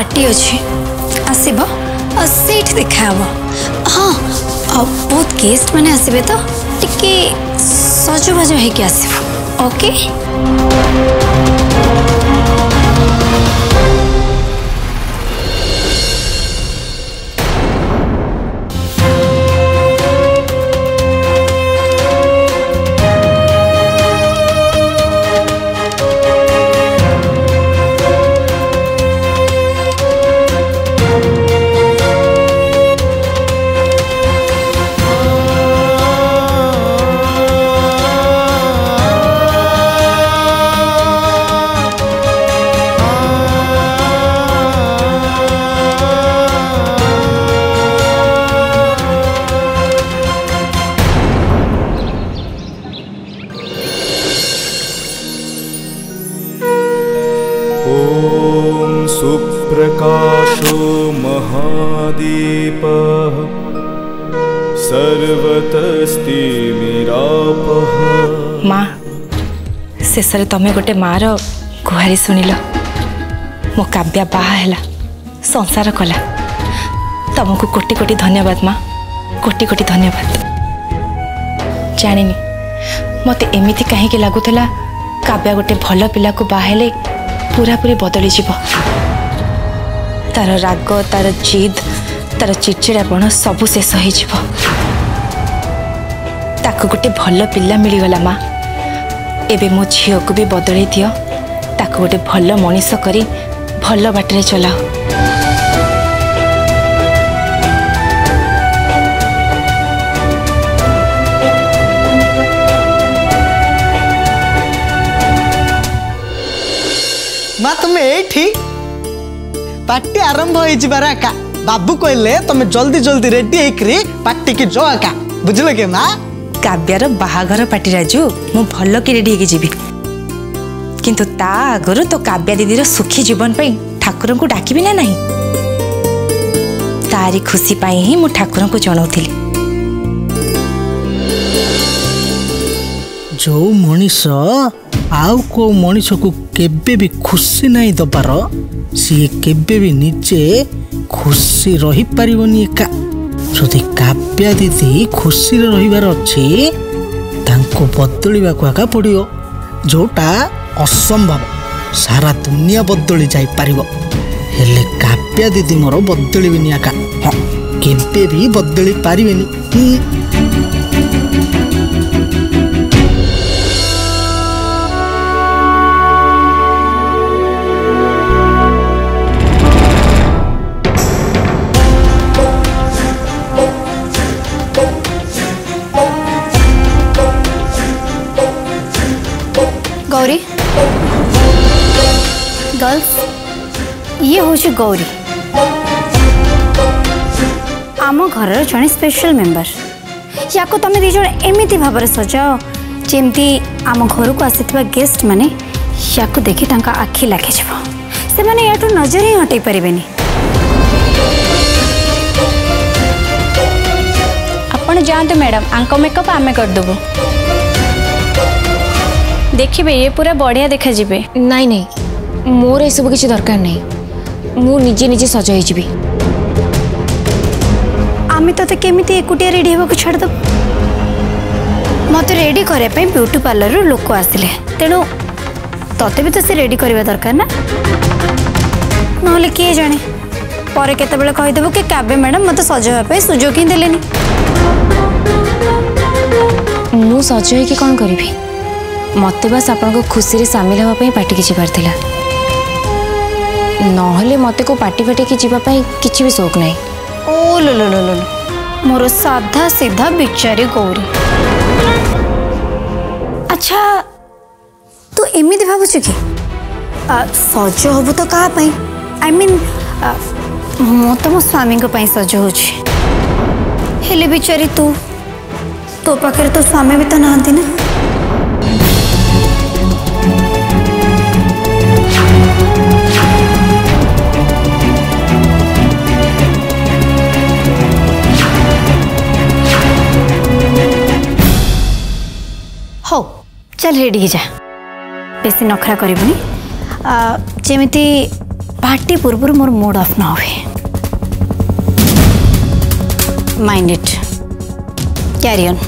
Party अच्छे आसब से देखा हाँ बहुत गेस्ट मैंने आसबे तो टी सजबाज होके आसब ओके। सुप्रकाशो महादीपः सर्वतस्तिमिरापः। माँ शेष तुम्हें गोटे माँ गुहारी सुनिल। मो काव्या बाहला संसार कला तुमको कोटि कोटि धन्यवाद माँ कोटि कोटि धन्यवाद। जानी मत एमती कहीं लगुला काव्या गोटे भल पिला को बाहले पूरा पूरी बदली जीव तार राग तार जिद तार चिड़चिड़ापण सब शेष हो गोटे भल पिला मिलगला। माँ एबे मो झील को भी बदली दियो ताको गोटे भल मनीष करी भल बाटे चलाओ। माँ तुम्हें ये पार्टी आरंभ हो आका बाबू कहले तुम जल्दी जल्दी रेडी होकर पार्टी की जो आका बुझल के माँ काव्यार बाहाघर पार्टी राजू मु भल कि रेडी होगी किंतु ता आगरो तो काव्या दीदीर सुखी जीवन पर ठाकुर को डाकिबी ना नहीं तारी खुशी पाई ही मु ठाकुर को जनाऊली। जो मनीष आउ को मनीष को केबे भी खुशी नहीं दबार सी केबे भी निजे खुशी रही पारबनी एका। यदि काव्या दीदी खुशी रहीबार अच्छे तांको बदलिबा को आका पड़ियो जोटा असंभव सारा दुनिया बदली जाई पारिबो हेले काव्या दीदी मोर बदलिबेनी आका हां केबे भी बदली पारबेनी। गौरी गर्ल्स ये हूँ गौरी आम घर जड़े स्पेशल मेंबर या को तुम दिज एमती भाव सजाओ जमी आम घर को आसीथिबा गेस्ट माने या को देखी तांका आखि लागे से माने याठू नजर ही हटे पारिबेनी। आपण जाते मैडम आंको मेकअप आमे करदेबु देखिए ये पूरा बढ़िया देखा जीवे। नहीं नहीं मोर ये सब किसी दरकार नहीं मु निजे निजे सज होगी आम तो केमी एकुटिया रेडी होगा छाड़देव मत रेडी करने ब्यूटी पार्लर रू लोक आसिले तेणु तते भी तो सी रेडी करवा दरकार ना ना किए जाने पर केतबेले कहीदेव कि काव्या मैडम मत सजावाई सुजोग ही देले मु सज हो कौन करी मत बास आपको खुशी रे सामिल होगा पार्टी की जीवार ना मत को पार्टी फाटी की जीवाई किसी भी शौक ना। ओ लो लो लो लो मोर साधा सीधा विचारी गौरी। अच्छा तू एमती भावुच कि सज हबु तो क्या आई मीन मु तुम स्वामी सज हो बिचारी तू तो पाखे तो स्वामी भी तो ना ना हो चल रेडी जा बेसी नखरा करबुनी जेमिति पार्टी पूर्व मोर मूड ऑफ ना हुए। Mind it, carry on.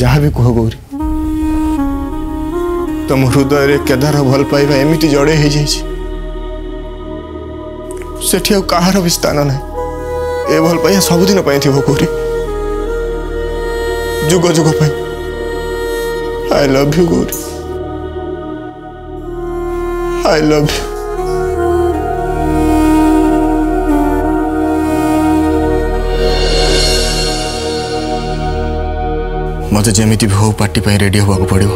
जहाँ भी कह गौरी तुम हृदय रे केदार भल पाइबा एमती जड़े हो जाठी कहार भी स्थान ना ए भल पाइबा सबुदिन थी गौरी जुग जुग I love you Gauri I love you. मत जमी भी हो पार्टी पे रेडी होगा को पड़ो।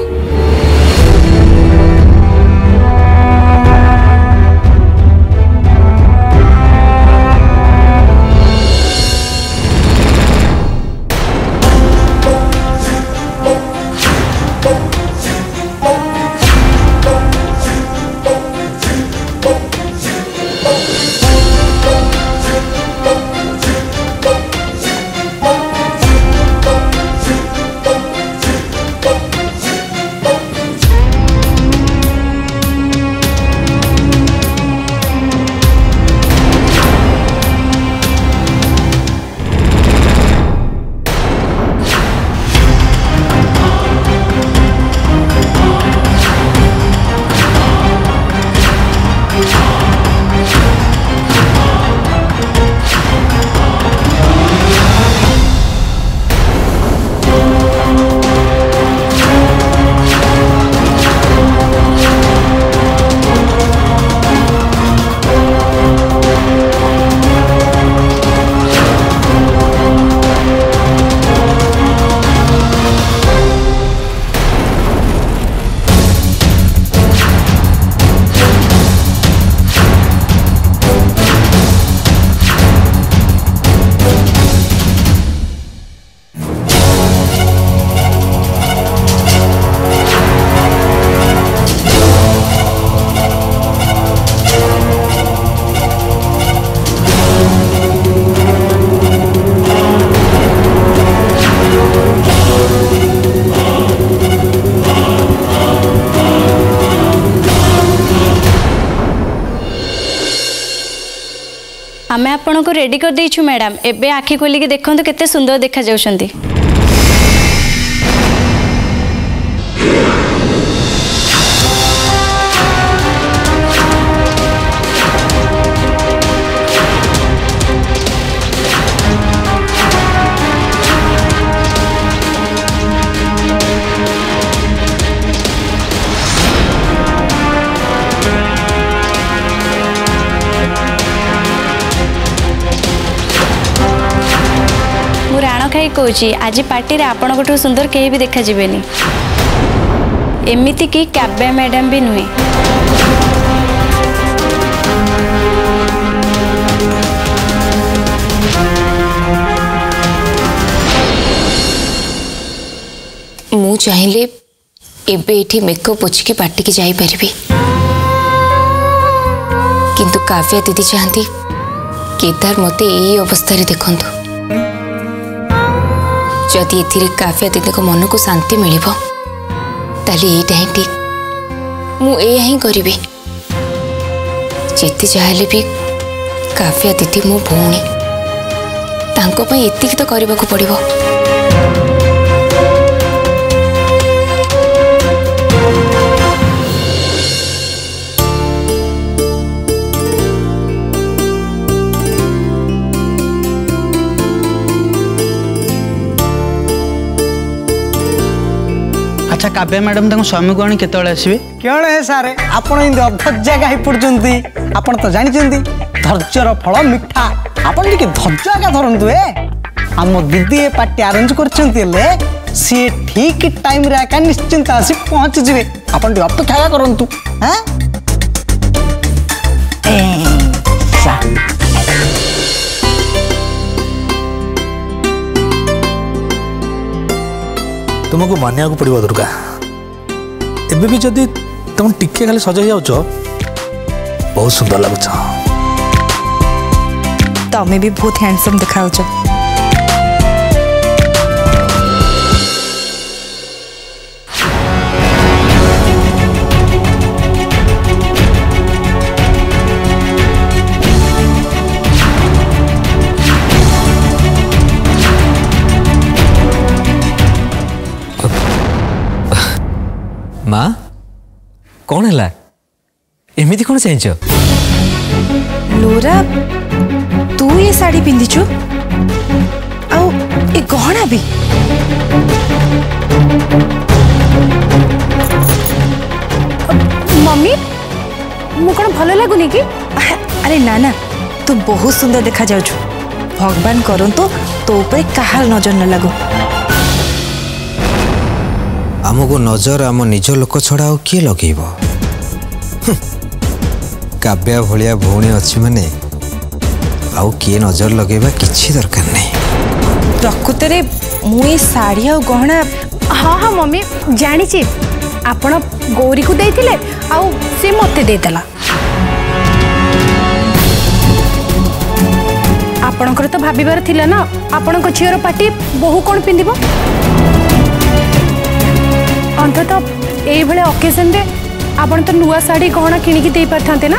आमे आपण को रेडी कर देछु मैडम। एबे आखि खोली के देखन तो केते सुंदर देखा जाउछंती। कौची आज पार्टी रे आपण को सुंदर कहीं भी देखा जीवेनी एमिति की काव्या मैडम भी नुहे। मु चाहिले एबे एठी मेकअप पोछके पार्टी की जाई परबी किंतु काव्या दीदी चाहती केदार मते एई अवस्था रे देखंतु। जदि ए काव्या दीदी को मन को शांति मिले ताले यहीटा ही ठीक मुझे करी जिते चाहे भी काव्या दीदी मो भी एति तो करने को पड़ो। काव्या मैडम तक स्वामी को आनी केतले आसबे केण हे सार आपण इंद धज्जा गाई पडचंती आपण तो जानि चंती धर्जर फल मिठा आपण के धज्जा का धरंतु ए हम दीदी ए पार्टी अरेंज करचंती ले सी ठीक टाइम रे का निश्चिंत आसी पहुंच जिवे आपण तो अपेक्षा करंतु हां तुमको मानिया को पड़ो दुर्गा एवं भी जदि तुम टिके खाली सजाई जाओ बहुत सुंदर लगुच तुम्हें भी बहुत हैंडसम दिखाओ माँ कौन है एमती कौन से लोरा तू ये साड़ी पिंधीचु आउ ए गहना भी मम्मी मु कौन भल लगुनि कि अरे ना ना तू बहुत सुंदर देखा जाउछु भगवान करन तो ऊपर कहार नजर न लगो आमको नजर आम निज लोक छड़ा किए लगे काव्या भाया भौणी अच्छी मैंने किए नजर लगे कि दरकार नहीं प्रकृत मुई साड़ी आ गहना हाँ हाँ मम्मी जानी आपण गौरी को देते से मत देदेला आपणकर तो भाबार थी ना आपण झीर पार्टी बहु कौन पिंधब अंतत ये ओकेजन रे आपण तो नुआ साड़ी गहना किणिकी दे पारथांते ना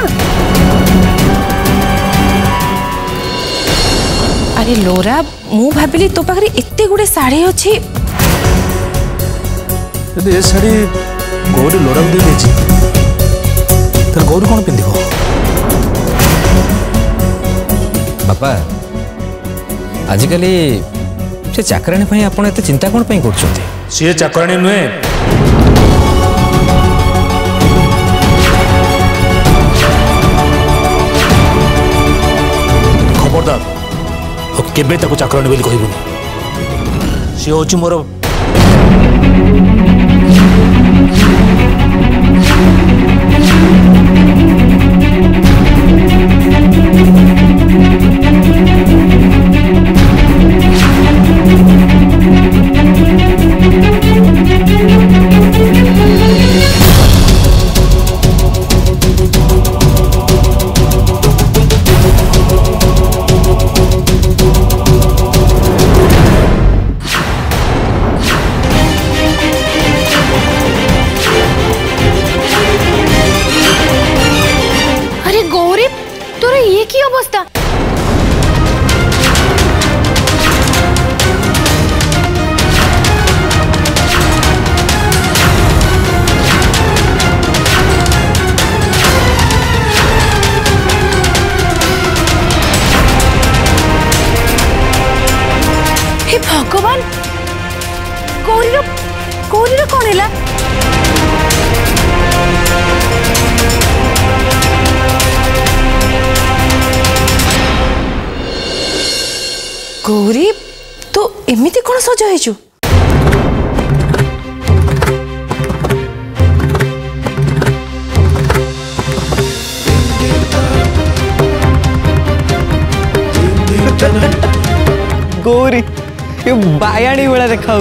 अरे लोरा मु भाबिली तो पाखरे एते गुडे साड़ी अछि यदि ए साड़ी गौर लोरा दे देछि त गौर कोन पिंधिबो बापा आजिकली से चाकराणी पई आपण एते चिंता कोन पई करछथि से चाकराणी नुए खबरदार ओ केबे ताको चाकराणी बोली कहबुनी से होची मोर गौरी तो एमती कौन सजा है जो गौरी ये बायाणी वाला देखा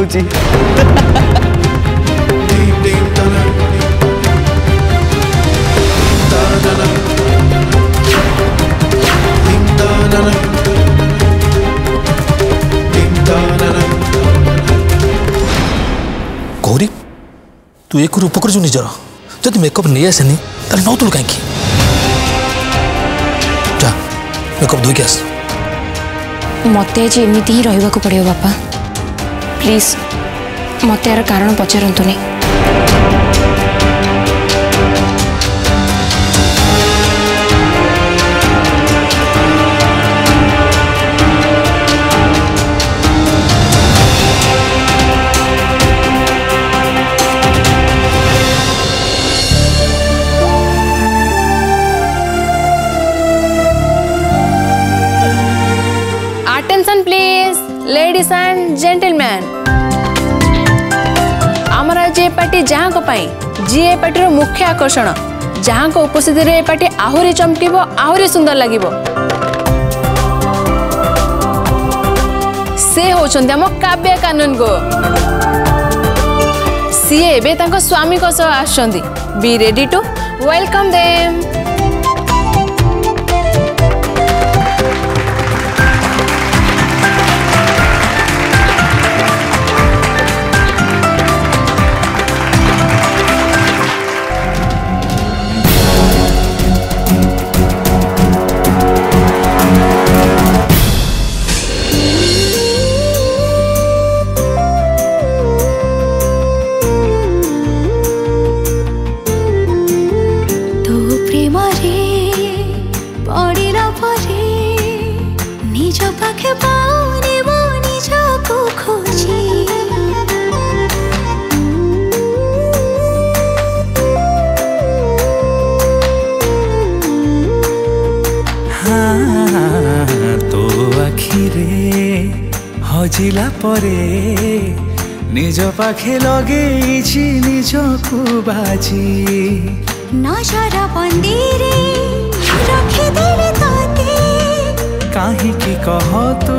गौरी तू एक रूप कर जो निजर जब मेकअप नहीं आसेनी तेल नौ तुल कहीं जा मेकअप धोई आस मत आज एमती ही रहा पड़ो बापा प्लीज मत यार कारण पचारतुनि लेडीज एंड जेंटलमैन आमर आज ए पार्टी जहाँ जी ए पार्टी मुख्य आकर्षण जहाँ उपस्थिति रे ए पार्टी आहरी चमकिब आहरी सुंदर लगे से होचंद हम काव्य कानून को सी एबे तांको स्वामी को सह आछंदी be ready to welcome them. निज पाखे लगे निज को बाजी नजर बंदी रे रखी देले तोते काहे की कह तू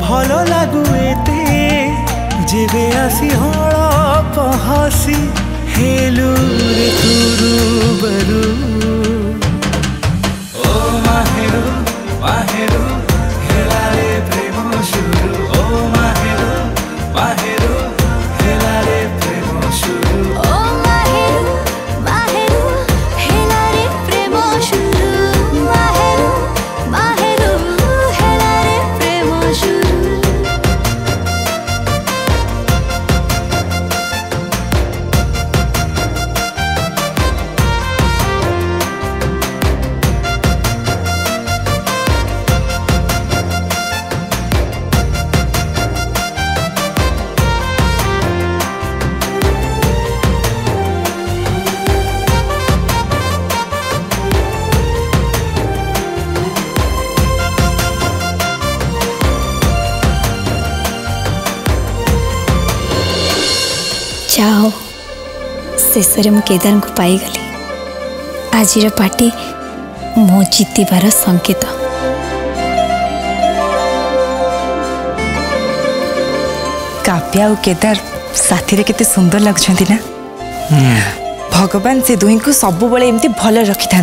भलो लागुएते जेबे आसी हळ पहसी हेलू रे तुरु बरु ओ माहेरु माहेरु हेला रे प्रेम शुरू ओ माहेरु माहेरु हेला रे प्रेम शुरू ओ माहेरु माहेरु हेला रे प्रेम शुरू माहेरु माहेरु हेला रे प्रेम शेषे मु केदार को पाईगली आज पार्टी मो जीतार संकेत काव्या और केदार साथी केते सुंदर लगुंट ना भगवान से दुई को सब बेले एमती भल रखि था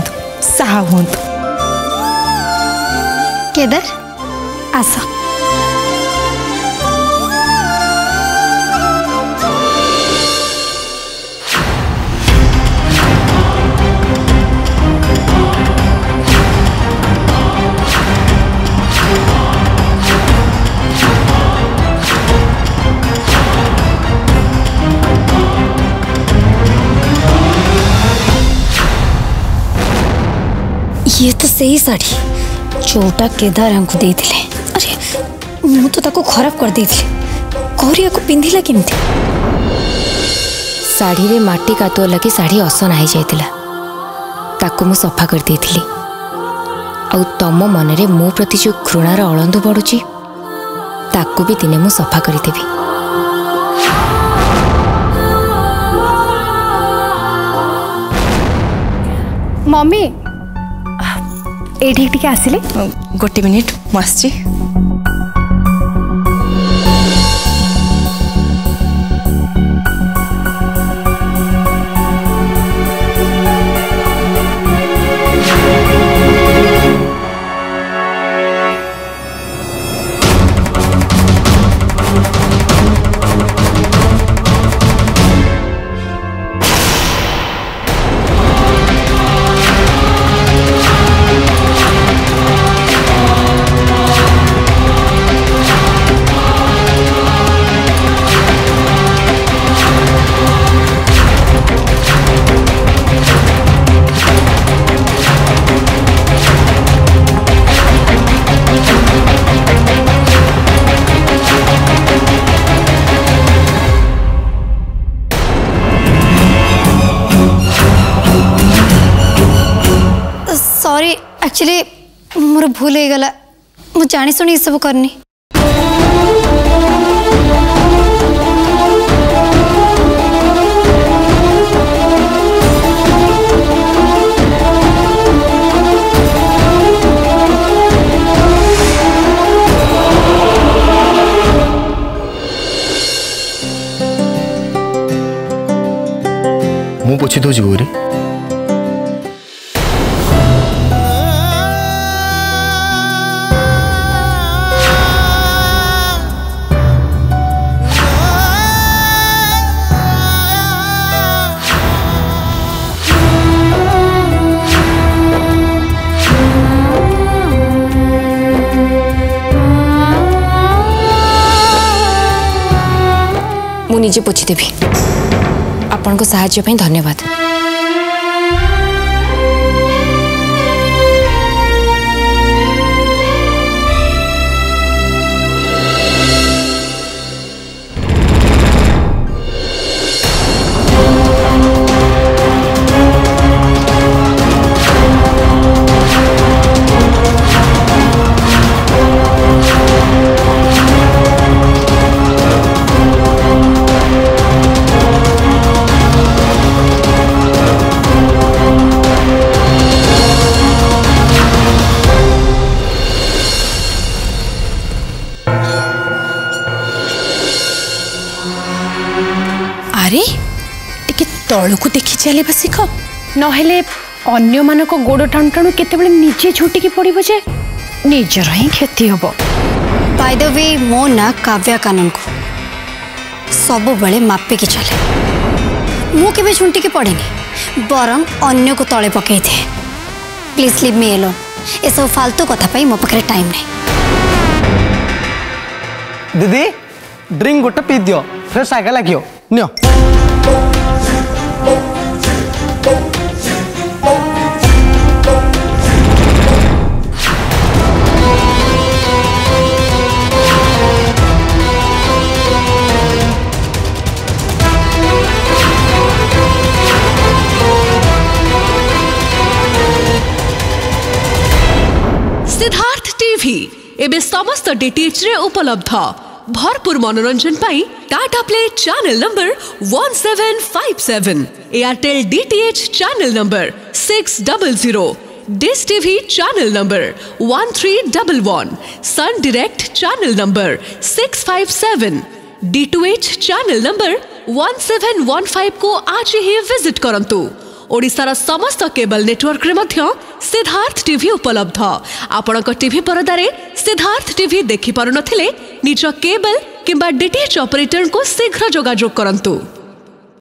साहा हूँ केदार आस ये तो सही साड़ी जोटा केदार हमको दे अरे मु तो ताको खराब कर करिया को पिंधिला केमती साड़ी रे माटी कातुआ लगे साड़ी असना हो जाता ताको मु सफा कर देथिली आउ तम मन रे मो प्रति जो घृणार अलंध बढ़ुची ताको भी दिने मु सफा करदेवी मम्मी एठी टिके आसिले गोटे मिनिट मस्ची एक्चुअली मोर भूल हो गला मु जानी सुनी ये सब करनी। तू जीवरी मुझे पोछीदेवी आपण को साहाय्य पे धन्यवाद। अरे टिके तौलकू देखी चले बस शिख नहेले अन्य मान को गोड़ टाणु टाणु केतेबेले निजे छुटिकी पड़ब जे निजर ही क्षति हम। बाय द वे मो ना काव्या कानन को सब बेले मापिकी चले मु केबे छुटिकी पड़ेनी बरम अन्य को तले पकई थे। प्लीज लिव मी एलोन ए सब फालतू कथा पई मो पकरे टाइम नहीं। दीदी ड्रिंक गोटे पी दियो फ्रेश आगे लागियो नियो। सिद्धार्थ टीवी एबे समस्त डीटीएच रे उपलब्ध भरपूर मनोरंजन पाई Tata play channel number 1757, Airtel DTH channel number 600, Dish TV channel number 1311, Sun Direct channel number 657, D2H channel number 1715 को आज ही विजिट करंतु। ओडिशार समस्त केबल नेटवर्क रे मध्य सिद्धार्थ टीवी उपलब्ध। आपण टीवी परदारे सिद्धार्थ टीवी देखि पारु नथिले निज केबल किंबा डीटीएच ऑपरेटर को शीघ्र जोगाजोग करंतु।